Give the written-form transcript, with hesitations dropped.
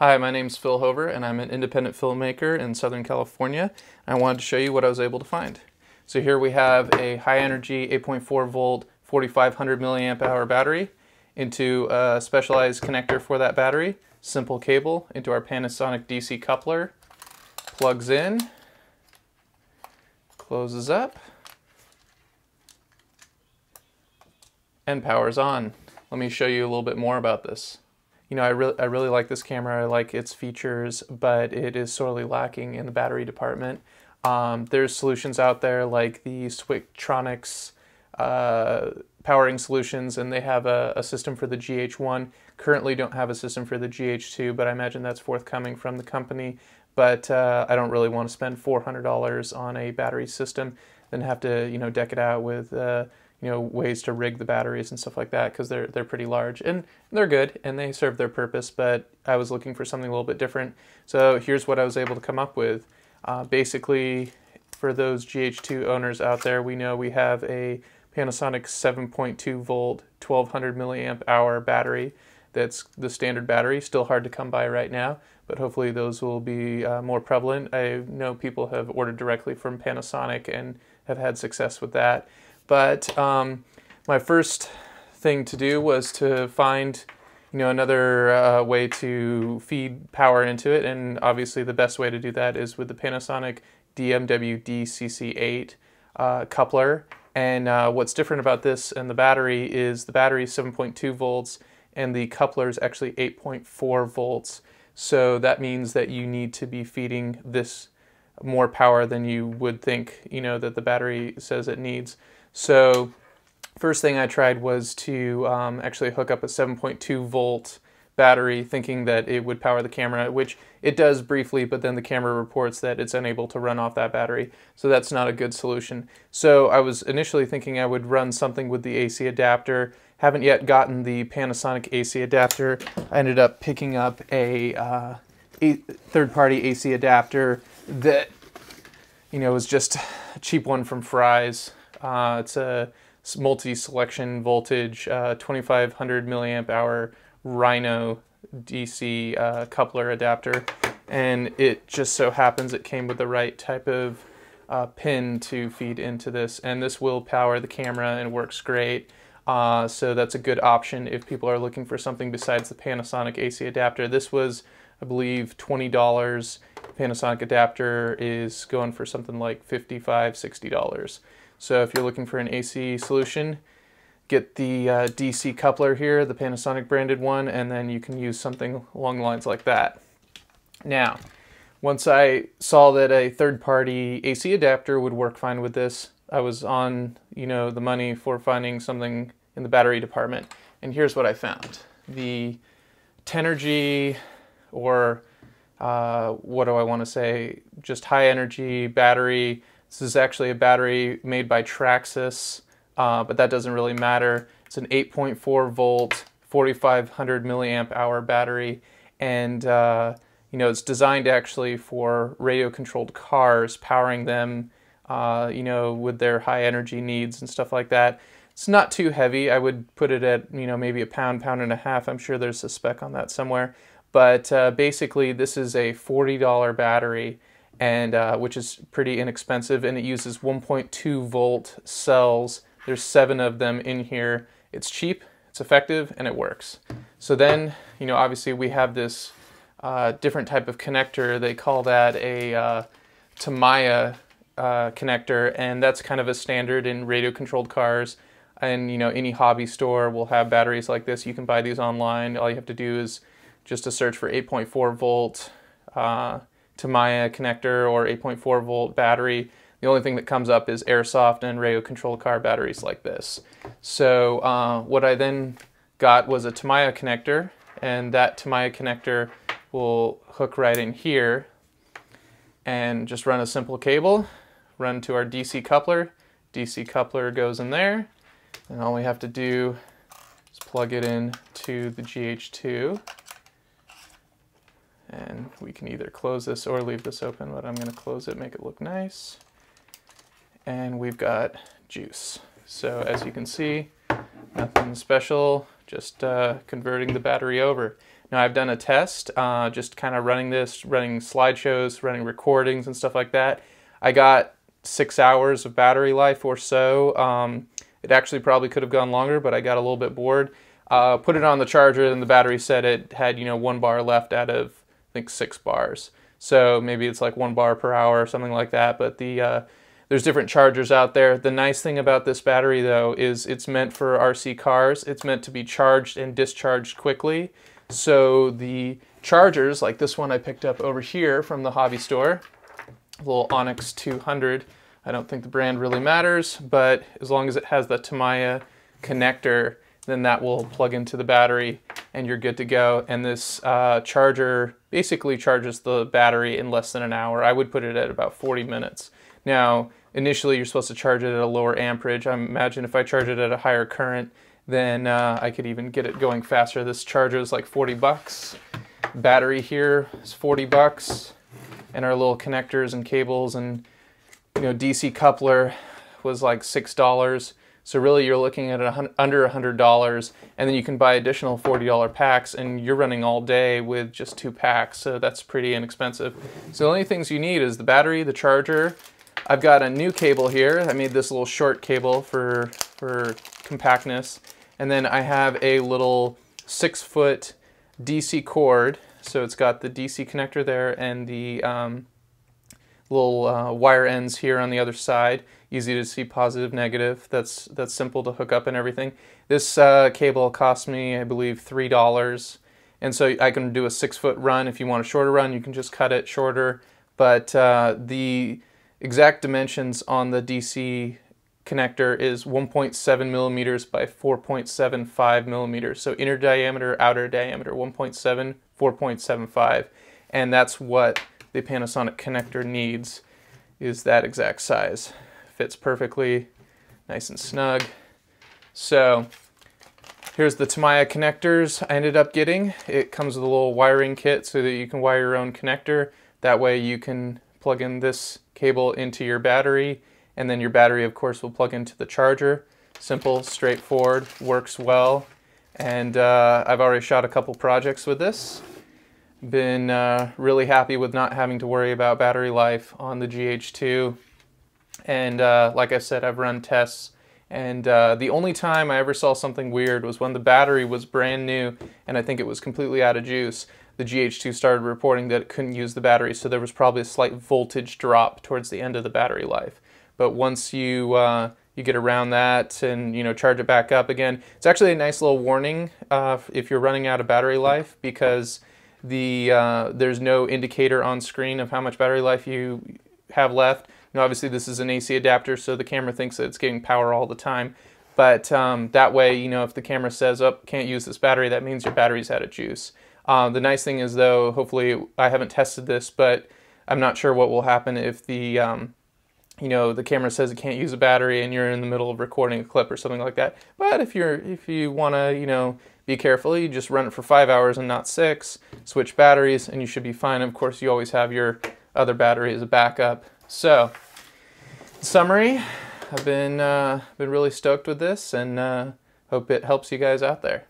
Hi, my name's Phil Hover and I'm an independent filmmaker in Southern California. I wanted to show you what I was able to find. So here we have a high energy 8.4 volt 4500 milliamp hour battery into a specialized connector for that battery, simple cable into our Panasonic DC coupler, plugs in, closes up, and powers on. Let me show you a little bit more about this. You know, I really like this camera. I like its features, but it is sorely lacking in the battery department. There's solutions out there like the Swictronics powering solutions, and they have a system for the GH1. Currently don't have a system for the GH2, but I imagine that's forthcoming from the company. But I don't really want to spend $400 on a battery system, then have to, you know, deck it out with you know, ways to rig the batteries and stuff like that, because they're pretty large and they're good and they serve their purpose, but I was looking for something a little bit different. So here's what I was able to come up with. Basically, for those GH2 owners out there, we know we have a Panasonic 7.2 volt 1200 milliamp hour battery. That's the standard battery, still hard to come by right now, but hopefully those will be more prevalent. I know people have ordered directly from Panasonic and have had success with that. But my first thing to do was to find, you know, another way to feed power into it, and obviously the best way to do that is with the Panasonic DMW-DCC8 coupler. And what's different about this and the battery is the battery is 7.2 volts and the coupler is actually 8.4 volts. So that means that you need to be feeding this more power than you would think, you know, that the battery says it needs. So first thing I tried was to actually hook up a 7.2 volt battery, thinking that it would power the camera, which it does briefly, but then the camera reports that it's unable to run off that battery. So that's not a good solution. So I was initially thinking I would run something with the AC adapter. Haven't yet gotten the Panasonic AC adapter. I ended up picking up a third-party AC adapter that, you know, was just a cheap one from Fry's. It's a multi-selection voltage 2500 milliamp hour Rhino DC coupler adapter, and it just so happens it came with the right type of pin to feed into this, and this will power the camera and works great. So that's a good option if people are looking for something besides the Panasonic AC adapter. This was, I believe, $20. Panasonic adapter is going for something like $55, $60. So if you're looking for an AC solution, get the DC coupler here, the Panasonic branded one, and then you can use something along lines like that. Now, once I saw that a third-party AC adapter would work fine with this, I was on, you know, the money for finding something in the battery department. And here's what I found. The Tenergy, or what do I want to say, just high energy battery. This is actually a battery made by Traxxas, but that doesn't really matter. It's an 8.4 volt, 4500 milliamp hour battery, and you know, it's designed actually for radio controlled cars, powering them, you know, with their high energy needs and stuff like that. It's not too heavy. I would put it at, you know, maybe a pound, pound and a half. I'm sure there's a spec on that somewhere. But basically, this is a $40 battery, and which is pretty inexpensive, and it uses 1.2 volt cells. There's 7 of them in here. It's cheap, it's effective, and it works. So then, you know, obviously we have this different type of connector. They call that a Tamiya connector, and that's kind of a standard in radio-controlled cars. And, you know, any hobby store will have batteries like this. You can buy these online. All you have to do is just to search for 8.4 volt Tamiya connector or 8.4 volt battery. The only thing that comes up is airsoft and radio controlled car batteries like this. So what I then got was a Tamiya connector, and that Tamiya connector will hook right in here and just run a simple cable, run to our DC coupler. DC coupler goes in there, and all we have to do is plug it in to the GH2. And we can either close this or leave this open, but I'm going to close it, make it look nice. And we've got juice. So as you can see, nothing special, just converting the battery over. Now I've done a test, just kind of running this, running slideshows, running recordings and stuff like that. I got 6 hours of battery life or so. It actually probably could have gone longer, but I got a little bit bored. Put it on the charger, and the battery said it had, 1 bar left out of, I think, 6 bars. So maybe it's like 1 bar per hour or something like that. But the there's different chargers out there. The nice thing about this battery, though, is it's meant for RC cars. It's meant to be charged and discharged quickly. So the chargers, like this one I picked up over here from the hobby store, little Onyx 200. I don't think the brand really matters, but as long as it has the Tamiya connector, then that will plug into the battery and you're good to go. And this charger basically charges the battery in less than an hour. I would put it at about 40 minutes. Now, initially you're supposed to charge it at a lower amperage. I imagine if I charge it at a higher current, then I could even get it going faster. This charger is like 40 bucks. Battery here is 40 bucks. And our little connectors and cables and DC coupler was like $6. So really you're looking at under $100, and then you can buy additional $40 packs, and you're running all day with just 2 packs, so that's pretty inexpensive. So the only things you need is the battery, the charger. I've got a new cable here. I made this little short cable for compactness, and then I have a little 6-foot DC cord. So it's got the DC connector there and the little wire ends here on the other side. Easy to see positive, negative. That's simple to hook up and everything. This cable cost me, I believe, $3. And so I can do a 6-foot run. If you want a shorter run, you can just cut it shorter. But the exact dimensions on the DC connector is 1.7 millimeters by 4.75 millimeters. So inner diameter, outer diameter, 1.7, 4.75. And that's what the Panasonic connector needs, is that exact size. Fits perfectly, nice and snug. So here's the Tamiya connectors I ended up getting. It comes with a little wiring kit so that you can wire your own connector. That way you can plug in this cable into your battery, and then your battery, of course, will plug into the charger. Simple, straightforward, works well. And I've already shot a couple projects with this. Been really happy with not having to worry about battery life on the GH2, and like I said, I've run tests, and the only time I ever saw something weird was when the battery was brand new and I think it was completely out of juice. The GH2 started reporting that it couldn't use the battery, so there was probably a slight voltage drop towards the end of the battery life. But once you you get around that and charge it back up again, it's actually a nice little warning if you're running out of battery life, because the there's no indicator on screen of how much battery life you have left. Now obviously this is an AC adapter, so the camera thinks that it's getting power all the time, but that way if the camera says, oh, can't use this battery, that means your battery's out of juice. The nice thing is, though, hopefully, I haven't tested this, but I'm not sure what will happen if the the camera says it can't use a battery and you're in the middle of recording a clip or something like that. But if you want to be careful, you just run it for 5 hours and not 6, switch batteries, and you should be fine. Of course, you always have your other battery as a backup. So, in summary, I've been really stoked with this, and hope it helps you guys out there.